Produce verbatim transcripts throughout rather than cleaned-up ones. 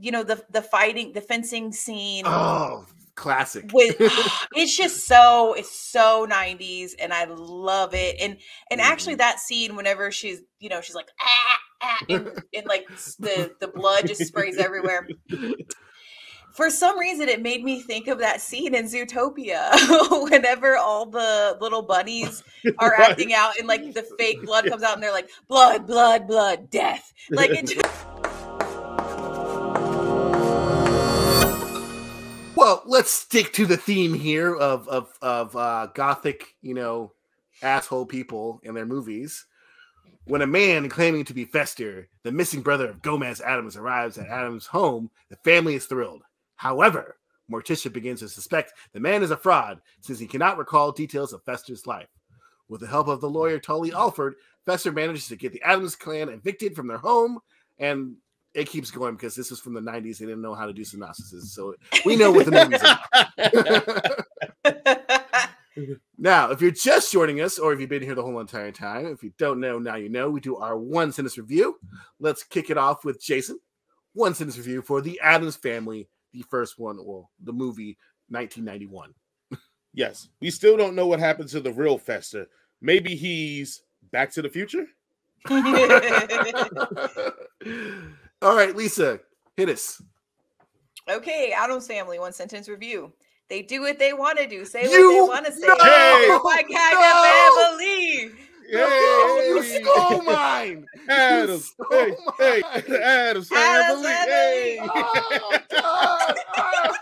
you know, the the fighting, the fencing scene. Oh, classic. With it's just so it's so nineties, and I love it. And and mm-hmm. actually, that scene whenever she's you know she's like ah ah, and, and like the the blood just sprays everywhere. For some reason, it made me think of that scene in Zootopia whenever all the little bunnies are right. acting out and like the fake blood comes out and they're like, blood, blood, blood, death. Like it just. Well, let's stick to the theme here of, of, of uh, gothic, you know, asshole people in their movies. When a man claiming to be Fester, the missing brother of Gomez Addams, arrives at Addams' home, the family is thrilled. However, Morticia begins to suspect the man is a fraud since he cannot recall details of Fester's life. With the help of the lawyer Tully Alford, Fester manages to get the Addams clan evicted from their home, and it keeps going because this is from the nineties. They didn't know how to do synopsises, so we know what the nineties are. Now, if you're just joining us, or if you've been here the whole entire time, if you don't know, now you know, we do our one sentence review. Let's kick it off with Jason. One sentence review for the Addams Family. The first one, well, the movie, nineteen ninety-one. Yes. We still don't know what happened to the real Fester. Maybe he's back to the future? All right, Lisa, hit us. Okay, Addams Family, one sentence review. They do what they want to do. Say you, what they want to say. No, oh, my God, no. Family. Yay. You stole mine. Addams. You stole hey, mine. Hey, Addams. Addams family. Hey. Oh, God. Oh,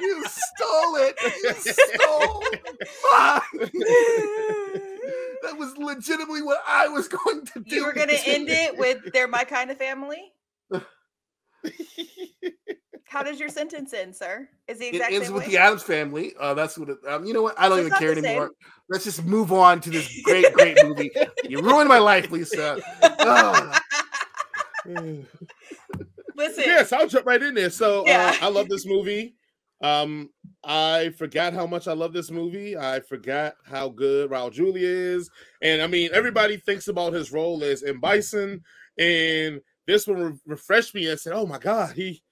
you stole it. You stole mine. That was legitimately what I was going to do. You were going to end it with they're my kind of family? How does your sentence end, sir? Is the exact it ends same with way? The Addams Family. Uh, that's what. It, um, you know what? I don't it's even care anymore. Same. Let's just move on to this great, great movie. You ruined my life, Lisa. Oh. Listen. Yes, I'll jump right in there. So yeah. uh, I love this movie. Um, I forgot how much I love this movie. I forgot how good Raul Julia is, and I mean, everybody thinks about his role as M. Bison, and this one re refreshed me and said, "Oh my God, he."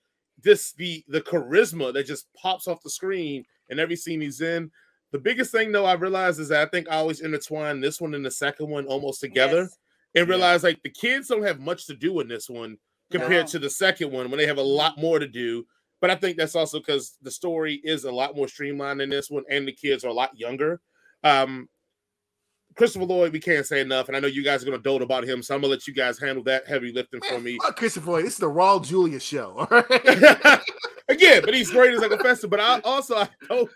This the the charisma that just pops off the screen in every scene he's in. The biggest thing though I realized is that I think I always intertwine this one and the second one almost together, yes. and realize yeah. like the kids don't have much to do in this one compared no. to the second one when they have a lot more to do. But I think that's also because the story is a lot more streamlined in this one, and the kids are a lot younger. Um, Christopher Lloyd, we can't say enough, and I know you guys are going to dote about him, so I'm going to let you guys handle that heavy lifting for me. Fuck Christopher Lloyd, this is the Raul Julia show, all right? Again, but he's great as a professor, but I also, I, don't,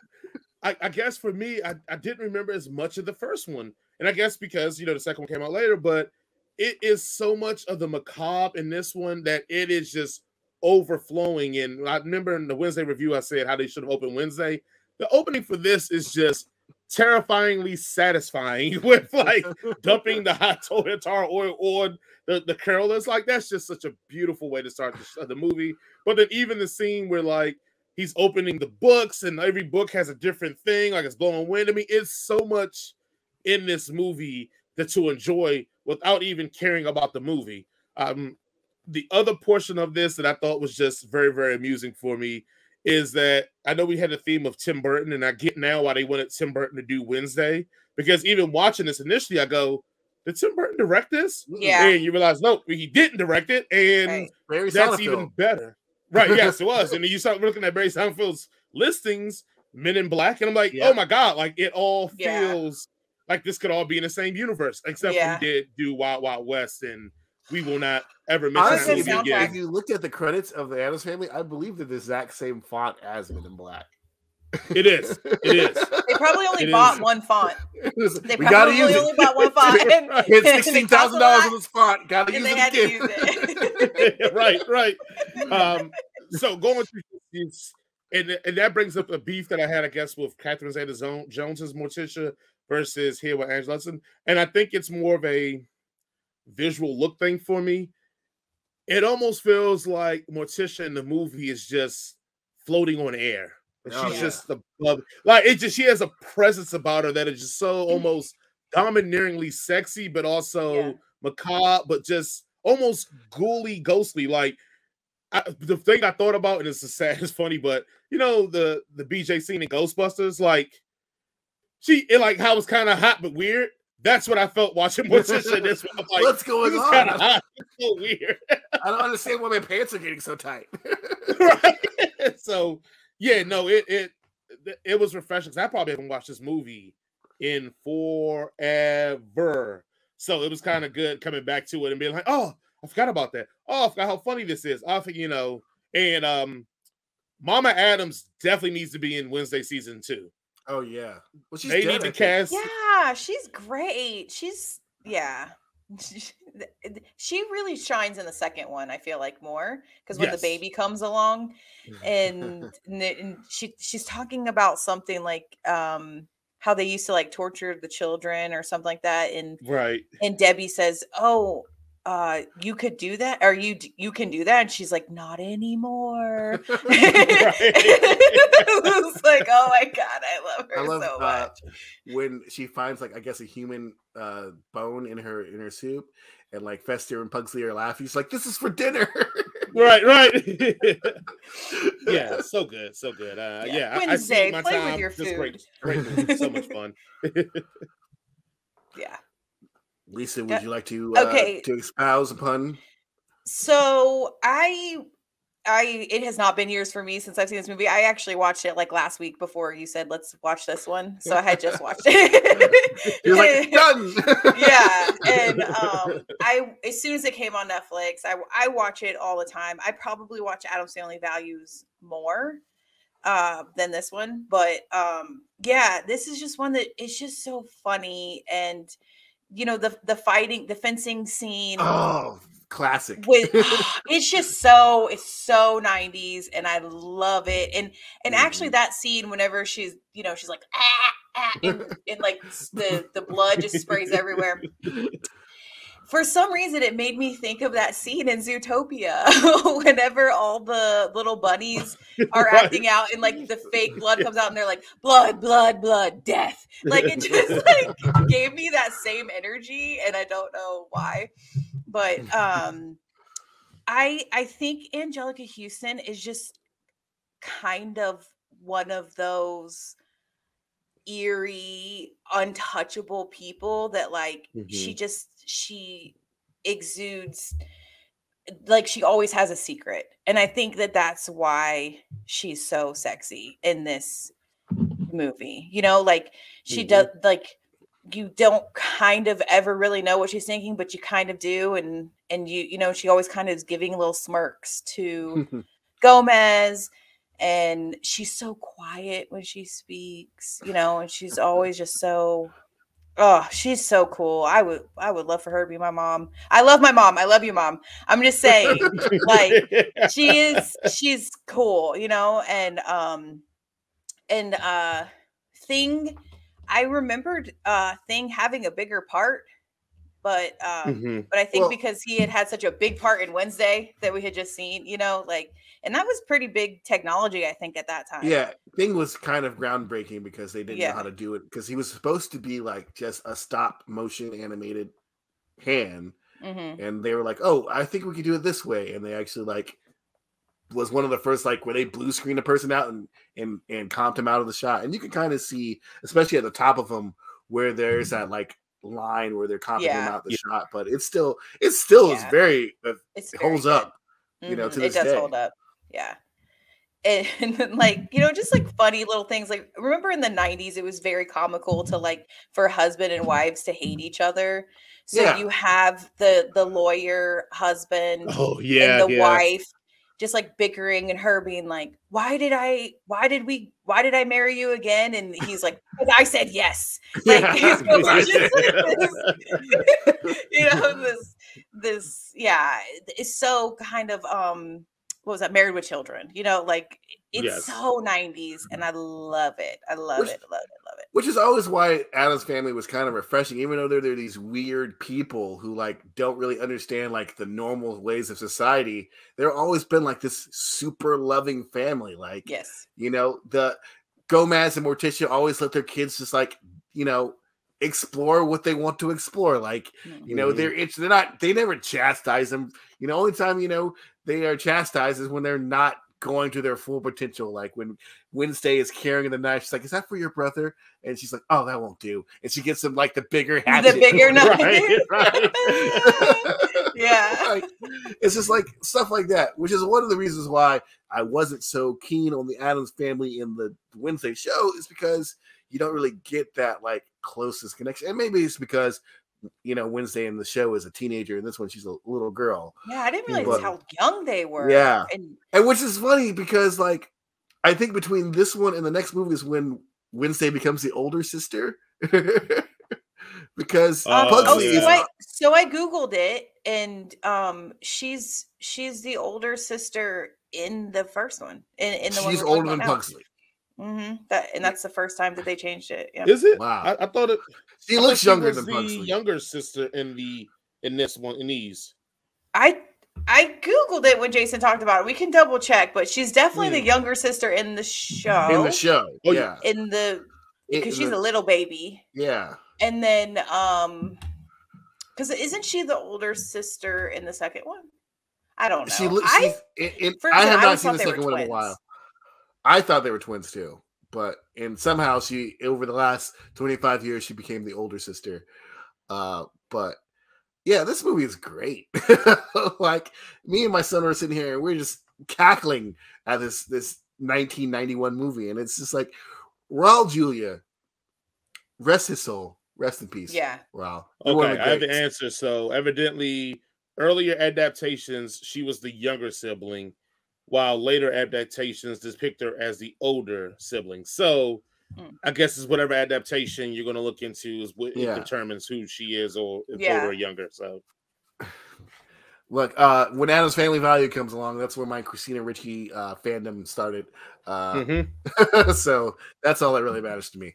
I, I guess for me, I, I didn't remember as much of the first one, and I guess because, you know, the second one came out later, but it is so much of the macabre in this one that it is just overflowing, and I remember in the Wednesday review, I said how they should have opened Wednesday. The opening for this is just terrifyingly satisfying with like dumping the hot tar oil on the, the curlers. Like that's just such a beautiful way to start the, the movie. But then even the scene where like he's opening the books and every book has a different thing, like it's blowing wind. I mean, it's so much in this movie that to enjoy without even caring about the movie. Um, the other portion of this that I thought was just very, very amusing for me is that I know we had a theme of Tim Burton, and I get now why they wanted Tim Burton to do Wednesday, because even watching this initially, I go, did Tim Burton direct this? Yeah. And you realize, no, he didn't direct it, and right. that's even film. Better. Right, yes, it was. And then you start looking at Barry Sonnenfeld's listings, Men in Black, and I'm like, yeah. oh my God, like it all feels yeah. like this could all be in the same universe, except yeah. we did do Wild Wild West, and we will not ever miss that movie again. If you looked at the credits of the Addams Family, I believe they're the exact same font as Men in Black. It is. It is. They probably only it bought is. one font. They we probably only, only bought one font. It's sixteen thousand dollars on this font. Gotta use it again. Use it. Right, right. Um, so going through this, and, and that brings up a beef that I had, I guess, with Catherine Zeta Jones's Morticia versus here with Angel Huston. And I think it's more of a visual look thing for me. It almost feels like Morticia in the movie is just floating on air. She's oh, yeah. just above, like it just she has a presence about her that is just so almost domineeringly sexy, but also yeah. macabre, but just almost ghouly, ghostly. Like I, the thing I thought about, and it's sad, it's funny, but you know the the B J scene in Ghostbusters, like she, it like how it was kind of hot but weird. That's what I felt watching Morticia. This one, I'm like, what's going on? Kind of hot, it's so weird. I don't understand why my pants are getting so tight. Right. So yeah, no, it it it was refreshing. I probably haven't watched this movie in forever, so it was kind of good coming back to it and being like, oh, I forgot about that. Oh, I forgot how funny this is. I think, you know, and um, Mama Addams definitely needs to be in Wednesday season two. Oh yeah, well, she's they dead, need to cast. Yeah, she's great. She's yeah, she really shines in the second one. I feel like more because when yes. the baby comes along, and, and she she's talking about something like um. how they used to like torture the children or something like that. And, right. and Debbie says, oh, uh, you could do that. Or you, you can do that. And she's like, not anymore. It was like, oh my God, I love her I love, so uh, much. When she finds like, I guess a human uh, bone in her, in her soup and like Fester and Pugsley are laughing. She's like, this is for dinner. Right, right. Yeah, so good, so good. Uh, yeah, yeah Wednesday, I, I my play time. With your food. Just great, great, so much fun. Yeah, Lisa, would you like to uh, okay. to expound upon? So I, I it has not been years for me since I've seen this movie. I actually watched it like last week before you said let's watch this one, so I had just watched it. You're like done. Yeah, and um, I as soon as it came on Netflix, I I watch it all the time. I probably watch Addams Family Values more uh, than this one, but um, yeah, this is just one that it's just so funny, and you know the the fighting, the fencing scene. Oh. Classic. With, it's just so it's so nineties, and I love it. And and actually, that scene whenever she's you know she's like ah, ah and, and like the the blood just sprays everywhere. For some reason, it made me think of that scene in Zootopia whenever all the little bunnies are right. acting out and like the fake blood comes out and they're like, blood, blood, blood, death. Like it just like gave me that same energy, and I don't know why. But um, I I think Anjelica Huston is just kind of one of those eerie, untouchable people that like mm-hmm. she just she exudes like she always has a secret, and I think that that's why she's so sexy in this movie. You know, like she mm-hmm. does like. You don't kind of ever really know what she's thinking, but you kind of do. And, and you, you know, she always kind of is giving little smirks to Gomez, and she's so quiet when she speaks, you know, and she's always just so, oh, she's so cool. I would, I would love for her to be my mom. I love my mom. I love you, Mom. I'm just saying like she is, she's cool, you know? And, um, and, uh, Thing, I remembered uh, Thing having a bigger part, but um, mm-hmm. but I think well, because he had had such a big part in Wednesday that we had just seen, you know, like, and that was pretty big technology, I think, at that time. Yeah, Thing was kind of groundbreaking because they didn't yeah. know how to do it, because he was supposed to be like just a stop motion animated hand, mm-hmm. and they were like, oh, I think we could do it this way, and they actually like was one of the first like where they blue screen a person out and and and comped him out of the shot, and you can kind of see, especially at the top of him, where there's that like line where they're comping yeah. him out the yeah. shot. But it's still, it still yeah. is very, uh, it's it holds very up, mm-hmm. you know, to this day. It does day. hold up, yeah. And, and then, like you know, just like funny little things. Like remember in the nineties, it was very comical to like for husband and wives to hate each other. So yeah. you have the the lawyer husband, oh yeah, and the yeah. wife. Just like bickering, and her being like, why did I, why did we, why did I marry you again? And he's like, I said yes. Like, yeah, so I said like this, you know, this, this, yeah. It's so kind of, um, what was that? Married with Children, you know, like it's yes. so nineties, and I love it. I love which, it. I love it. Love it. Which is always why Addams Family was kind of refreshing, even though they're, they're these weird people who like don't really understand like the normal ways of society. They're always been like this super loving family. Like, yes, you know, the Gomez and Morticia always let their kids just like, you know, explore what they want to explore. Like, mm-hmm. you know, they're it's they're not they never chastise them. You know, only time you know they are chastised is when they're not going to their full potential. Like when Wednesday is carrying the knife, she's like, "Is that for your brother?" And she's like, "Oh, that won't do." And she gets him like the bigger hatchet. The bigger knife. Right, right. Yeah. Right. It's just like stuff like that, which is one of the reasons why I wasn't so keen on the Addams family in the Wednesday show, is because you don't really get that like closest connection. And maybe it's because, you know, Wednesday in the show is a teenager, and this one she's a little girl. Yeah, I didn't realize but, how young they were. Yeah, and, and which is funny because, like, I think between this one and the next movie is when Wednesday becomes the older sister. Because um, Pugsley oh, so, is I, so I googled it, and um, she's she's the older sister in the first one. In, in the she's one older than Pugsley. Mm-hmm. That and that's the first time that they changed it. Yeah. Is it? Wow. I, I thought it. She I looks she younger than Pugsley. The younger sister in the in this one in these. I I googled it when Jason talked about it. We can double check, but she's definitely mm. the younger sister in the show. In the show, oh yeah. In the because she's the, a little baby. Yeah. And then um, because isn't she the older sister in the second one? I don't know. She looks. I, it, it, I reason, have not I seen the second one in a while. I thought they were twins too, but and somehow she over the last twenty-five years she became the older sister. Uh, but yeah, this movie is great. Like me and my son are sitting here and we're just cackling at this this nineteen ninety-one movie, and it's just like Raul Julia, rest his soul, rest in peace. Yeah, Raul. Okay, I have the answer. So evidently, earlier adaptations she was the younger sibling, while later adaptations depict her as the older sibling. So mm. I guess it's whatever adaptation you're going to look into is what yeah. determines who she is or if yeah. older or younger. So look, uh, when Addams Family Value comes along, that's where my Christina Ricci uh, fandom started. Uh, mm-hmm. So that's all that really matters to me.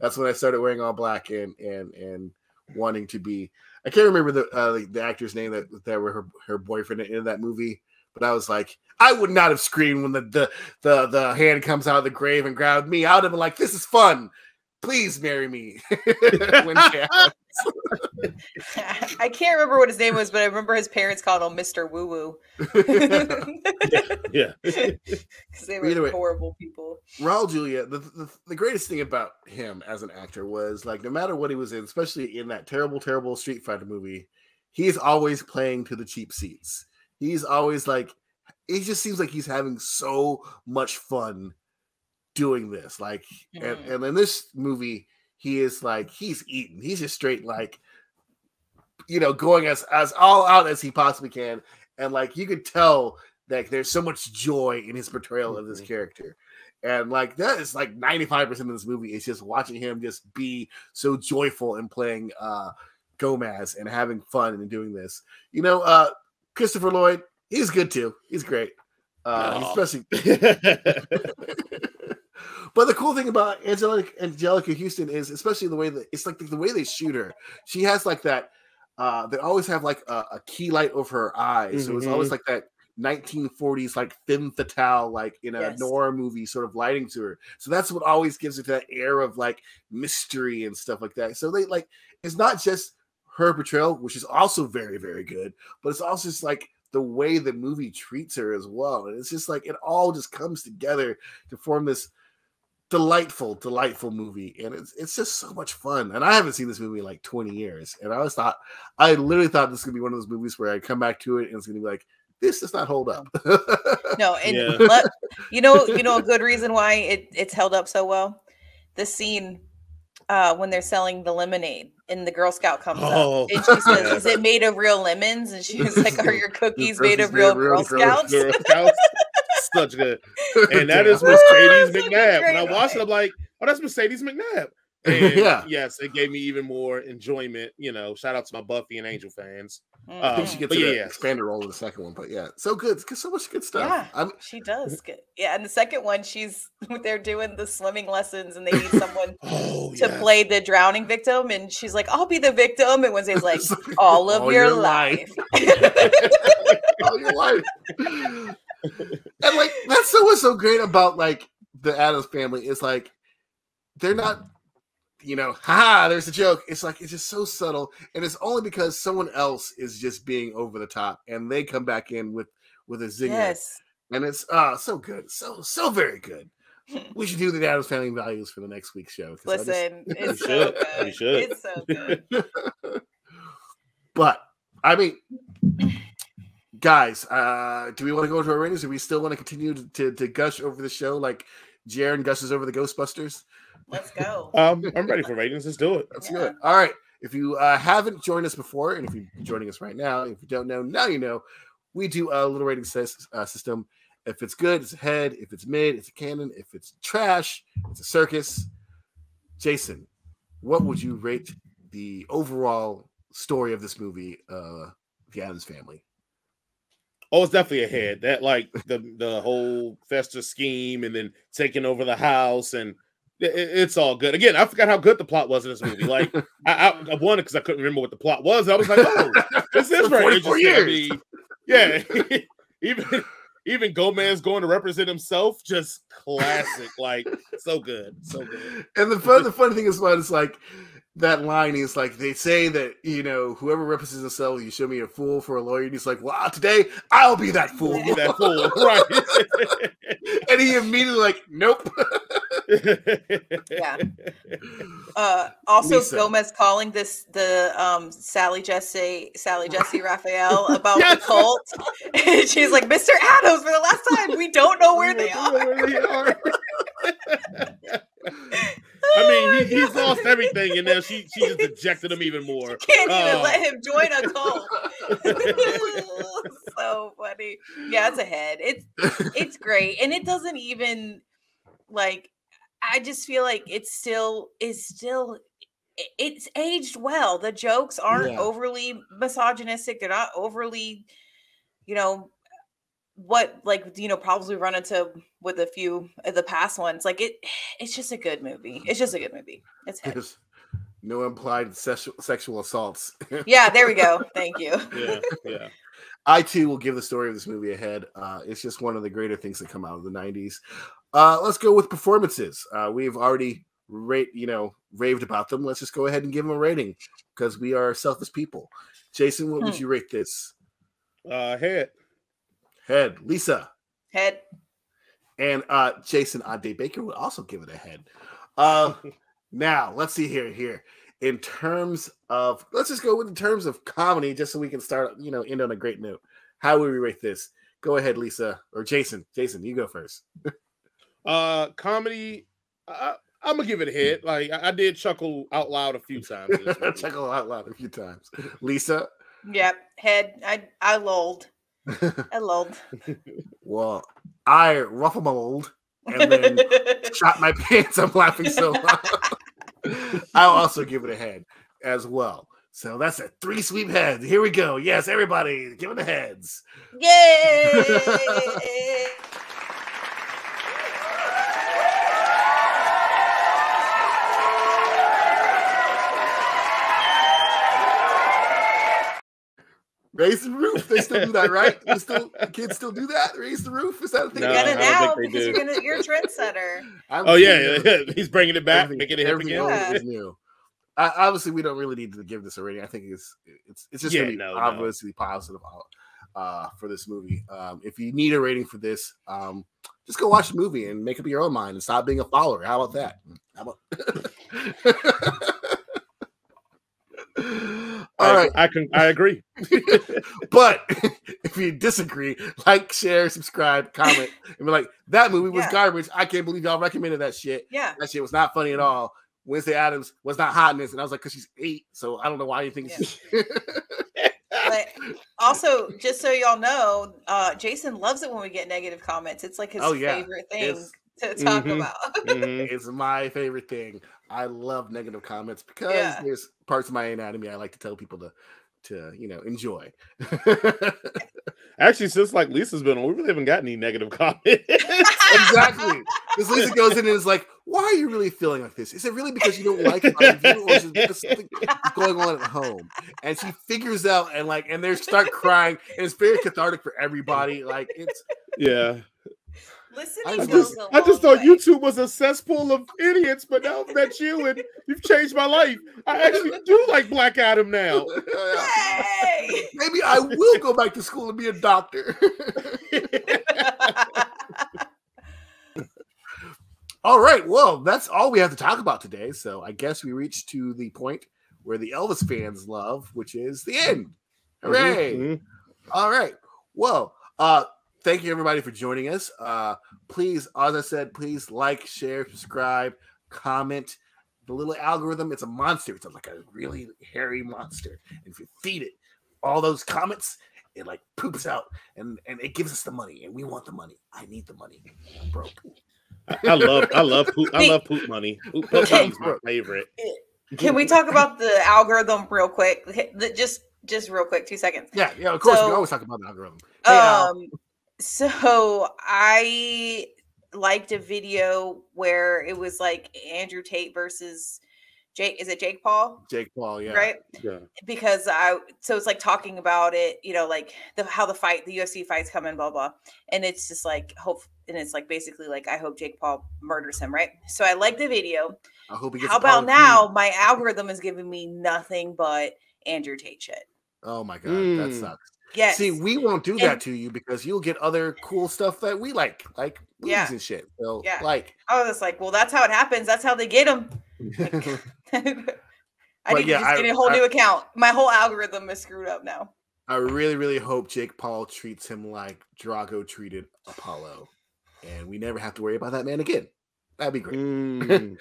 That's when I started wearing all black and, and, and wanting to be, I can't remember the, uh, the, the actor's name that, that were her, her boyfriend in that movie. But I was like, I would not have screamed when the, the the the hand comes out of the grave and grabbed me. I would have been like, "This is fun. Please marry me." When I can't remember what his name was, but I remember his parents called him Mister Woo Woo. Yeah, because yeah. they were Either horrible way, people. Raul Julia, the, the the greatest thing about him as an actor was like, no matter what he was in, especially in that terrible, terrible Street Fighter movie, he's always playing to the cheap seats. He's always like, it just seems like he's having so much fun doing this. Like, mm-hmm. and, and in this movie, he is like, he's eating. He's just straight like, you know, going as, as all out as he possibly can. And like, you could tell that there's so much joy in his portrayal mm-hmm. of this character. And like, that is like ninety-five percent of this movie is just watching him just be so joyful and playing uh, Gomez and having fun and doing this. You know, uh, Christopher Lloyd, he's good too. He's great. Uh, oh. Especially. But the cool thing about Angelica, Anjelica Huston is, especially the way that it's like the, the way they shoot her. She has like that, uh, they always have like a, a key light over her eyes. Mm-hmm. So it's always like that nineteen forties, like femme fatale, like in a yes. noir movie sort of lighting to her. So that's what always gives it that air of like mystery and stuff like that. So they like, it's not just her portrayal, which is also very, very good, but it's also just like the way the movie treats her as well. And it's just like, it all just comes together to form this delightful, delightful movie. And it's, it's just so much fun. And I haven't seen this movie in like twenty years. And I always thought, I literally thought this could be one of those movies where I come back to it and it's going to be like, this does not hold up. No. And yeah. let, you know, you know, a good reason why it, it's held up so well, the scene uh, when they're selling the lemonade. And the Girl Scout comes oh. up and she says, "Is it made of real lemons?" And she was like, "Are your cookies made of real, real Girl Scouts?" Girl Scouts. Such good. And that is Mercedes McNab. When I watched it, I'm like, "Oh, that's Mercedes McNab." And yeah. yes, it gave me even more enjoyment. You know, shout out to my Buffy and Angel fans. Mm-hmm. um, I think she gets yeah, yeah. expanded role in the second one, but yeah, so good. It's so much good stuff. Yeah, I'm... she does good. Yeah, and the second one, she's they're doing the swimming lessons, and they need someone oh, to yeah. play the drowning victim, and she's like, "I'll be the victim," and Wednesday's like, "All of all your, your life, life. all your life." And like that's so what's so great about like the Addams family is like they're not. you know, ha, there's a joke. It's like, it's just so subtle. And it's only because someone else is just being over the top and they come back in with, with a zinger. Yes. And it's uh, so good. So, so very good. We should do the Addams Family Values for the next week's show. Listen, just, it's so should. good. We should. It's so good. But, I mean, guys, uh, do we want to go into our ratings? Do we still want to continue to, to, to gush over the show like Jaron gushes over the Ghostbusters? Let's go. um, I'm ready for ratings. Let's do it. Let's do it. All right. If you uh, haven't joined us before, and if you're joining us right now, if you don't know, now you know. We do a little rating system. If it's good, it's a head. If it's mid, it's a cannon. If it's trash, it's a circus. Jason, what would you rate the overall story of this movie, uh, The Addams Family? Oh, it's definitely a head. That, like, the, the whole Fester scheme and then taking over the house, and it, it's all good. Again, I forgot how good the plot was in this movie. Like, I, I, I won it because I couldn't remember what the plot was. I was like, oh, this is very interesting. I mean, yeah, even even Gomez going to represent himself, just classic, like so good, so good. And the fun, the funny thing is, what it's like that line is like they say that you know whoever represents himself, you show me a fool for a lawyer, and he's like, "Wow, today I'll be that fool, be that fool, right?" And he immediately like, "Nope." Yeah. Uh, also, Lisa. Gomez calling this the um, Sally Jesse Sally Jesse Raphael about yes. the cult. She's like, Mister Addams, for the last time, we don't know where, they, don't are. Know where they are. I mean, he, he's lost everything, and now she she just dejected him even more. She can't uh, even let him join a cult. So funny. Yeah, it's a head. It's it's great, and it doesn't even like. I just feel like it's still is still it's aged well. The jokes aren't yeah. overly misogynistic. They're not overly, you know, what like you know problems we run into with a few of the past ones. Like it, it's just a good movie. It's just a good movie. It's head. There's no implied sexual sexual assaults. Yeah, there we go. Thank you. Yeah, yeah. I too will give the story of this movie a head. Uh, it's just one of the greater things that come out of the nineties. Uh, let's go with performances. Uh, we've already rate, you know, raved about them. Let's just go ahead and give them a rating because we are selfish people. Jason, what hmm. would you rate this? Uh, head. Head. Lisa. Head. And uh, Jason Ade Baker would also give it a head. Uh, now let's see here. Here. In terms of, let's just go with in terms of comedy, just so we can start, you know, end on a great note. How would we rate this? Go ahead, Lisa or Jason. Jason, you go first. uh, comedy, uh, I'm gonna give it a hit. Like I, I did chuckle out loud a few times. Chuckle out loud a few times. Lisa. Yep. Head. I I lulled. I lulled. Well, I ruffled my mold and then shot my pants. I'm laughing so loud. I'll also give it a head as well. So that's a three sweep head. Here we go. Yes, everybody, give it the heads. Yay! Raise the roof. They still do that, right? They still, kids still do that? Raise the roof? Is that a thing? No, get it now because you're, gonna, you're a trendsetter. I'm oh, yeah. It. He's bringing it back. Making it everything yeah. is new. I, obviously, we don't really need to give this a rating. I think it's it's, it's just yeah, going to be no, obviously no. positive uh, for this movie. Um, if you need a rating for this, um, just go watch the movie and make up your own mind and stop being a follower. How about that? How about... All I, right, I can I agree. But if you disagree, like, share, subscribe, comment, and be like, that movie was yeah. garbage. I can't believe y'all recommended that shit. Yeah, that shit was not funny at all. Wednesday Addams was not hot in this, and I was like, because she's eight, so I don't know why you think. Yeah. She but also, just so y'all know, uh, Jason loves it when we get negative comments. It's like his oh, yeah. favorite thing. It's to talk mm-hmm. about. Mm-hmm. It's my favorite thing. I love negative comments because yeah. there's parts of my anatomy I like to tell people to to you know enjoy. Actually, since like Lisa's been on, we really haven't gotten any negative comments. Exactly. Because Lisa goes in and is like, why are you really feeling like this? Is it really because you don't like my review, or is it because something going on at home? And she figures out and like and they start crying, and it's very cathartic for everybody. Like it's yeah. Listening I just, I just thought way. YouTube was a cesspool of idiots, but now I've met you and you've changed my life. I actually do like Black Adam now. Hey! Maybe I will go back to school and be a doctor. All right, well, that's all we have to talk about today. So I guess we reached to the point where the Elvis fans love, which is the end. Hooray! Mm-hmm. All right, well, uh, thank you everybody for joining us. Uh, please, as I said, please like, share, subscribe, comment. The little algorithm, it's a monster. It's like a really hairy monster. And if you feed it all those comments, it like poops out and, and it gives us the money. And we want the money. I need the money. I'm broke. I love, I love poop. I love poop money. Poop, poop money's my favorite. Can we talk about the algorithm real quick? Just, just real quick, two seconds. Yeah, yeah. Of course, so, we always talk about the algorithm. Hey, um, uh, so I liked a video where it was like Andrew Tate versus Jake. Is it Jake Paul? Jake Paul, yeah. Right. Yeah. Because I, so it's like talking about it, you know, like the how the fight, the U F C fight's coming, blah blah, and it's just like hope. And it's like basically like, I hope Jake Paul murders him, right? So I like the video. I hope he gets. How about now? My algorithm is giving me nothing but Andrew Tate shit. Oh my god, mm. that sucks. Yes. See, we won't do that and, to you because you'll get other cool stuff that we like, like movies yeah. and shit. So yeah. like, I was like, well, that's how it happens. That's how they get them. Like, I need yeah, to just I, get a whole I, new I, account. My whole algorithm is screwed up now. I really, really hope Jake Paul treats him like Drago treated Apollo. And we never have to worry about that man again. That'd be great. Mm.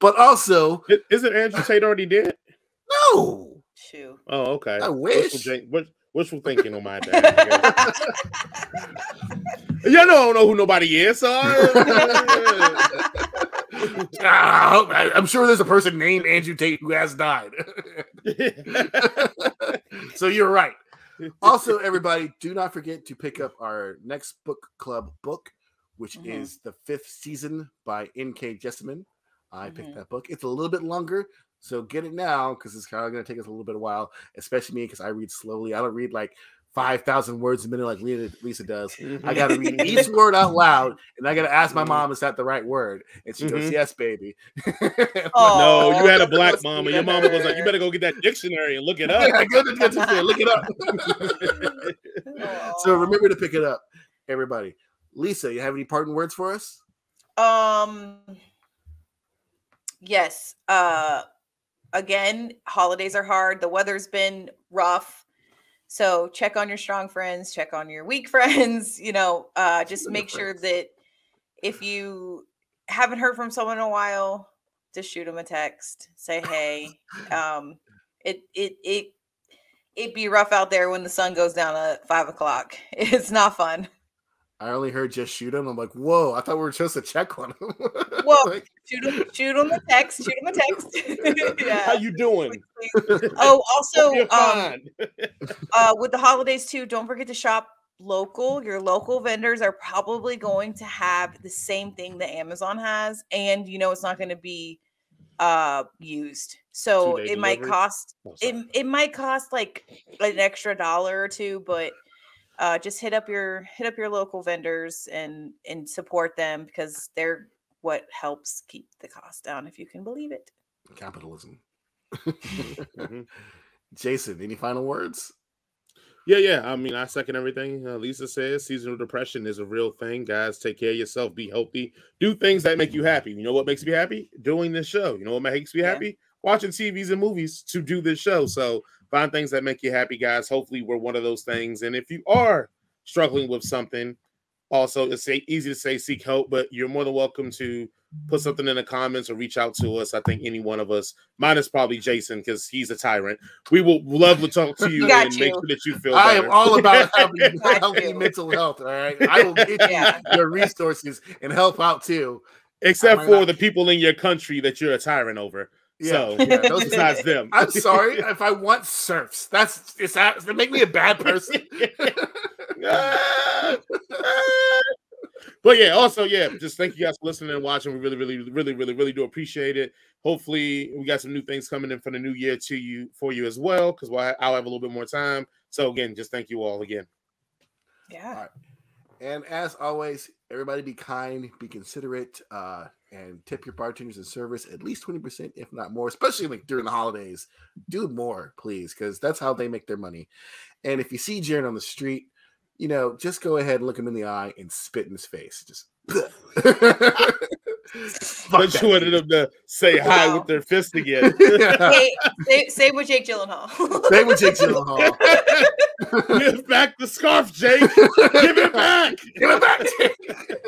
But also, isn't Andrew Tate already dead? No. Shoot. Oh, okay. I wish. Wishful, wishful thinking on my day. Y'all don't know who nobody is. So I... ah, I'm sure there's a person named Andrew Tate who has died. So you're right. Also, everybody, do not forget to pick up our next book club book, which mm-hmm. is The Fifth Season by N K Jemisin. I mm-hmm. picked that book. It's a little bit longer, so get it now because it's kind of going to take us a little bit of a while, especially me because I read slowly. I don't read like five thousand words a minute like Lisa does. Mm-hmm. I got to read each word out loud, and I got to ask my mom, is that the right word? And she goes, mm-hmm. yes, baby. Oh, no, you had a black mom, and your mama was like, you better go get that dictionary and look it up. Yeah, go to the dictionary, look it up. Oh. So remember to pick it up, everybody. Lisa, you have any parting words for us? Um, yes. Uh, again, holidays are hard. The weather's been rough. So check on your strong friends, check on your weak friends, you know, uh, just make sure that if you haven't heard from someone in a while, just shoot them a text, say, hey, um, it, it, it, it'd be rough out there when the sun goes down at five o'clock. It's not fun. I only heard just shoot him. I'm like, whoa, I thought we were supposed to check on him. Whoa, like, shoot him, shoot him a text, shoot him a text. Yeah. How you doing? Oh, also, um, uh, with the holidays too, don't forget to shop local. Your local vendors are probably going to have the same thing that Amazon has. And you know, it's not going to be uh, used. So it delivery? might cost, oh, it, it might cost like an extra dollar or two, but Uh, just hit up your hit up your local vendors and and support them because they're what helps keep the cost down, if you can believe it. Capitalism. Jason, any final words? Yeah, yeah. I mean, I second everything uh, Lisa says. Seasonal depression is a real thing. Guys, take care of yourself. Be healthy. Do things that make you happy. You know what makes me happy? Doing this show. You know what makes me happy? Yeah. Watching T Vs and movies to do this show. So find things that make you happy, guys. Hopefully we're one of those things. And if you are struggling with something, also it's easy to say seek help, but you're more than welcome to put something in the comments or reach out to us. I think any one of us, minus probably Jason, because he's a tyrant. We will love to talk to you and you. make sure that you feel I better. am all about helping, helping mental health, all right? I will get you yeah. your resources and help out too. Except for not. the people in your country that you're a tyrant over. Yeah, so yeah, those besides them. I'm sorry if I want serfs. That's it's that make me a bad person. But yeah, also yeah, just thank you guys for listening and watching. We really, really, really, really, really do appreciate it. Hopefully, we got some new things coming in for the new year to you for you as well, because I'll have a little bit more time. So again, just thank you all again. Yeah. All right. And as always, everybody be kind, be considerate, uh, and tip your bartenders and service at least twenty percent, if not more, especially like during the holidays. Do more, please, because that's how they make their money. And if you see Jared on the street, you know, just go ahead and look him in the eye and spit in his face. Just but you wanted them to say hi wow. with their fist again. Yeah. Hey, say, say with Jake Gyllenhaal. Say with Jake Gyllenhaal. Give back the scarf, Jake. Give it back. Give it back, Jake.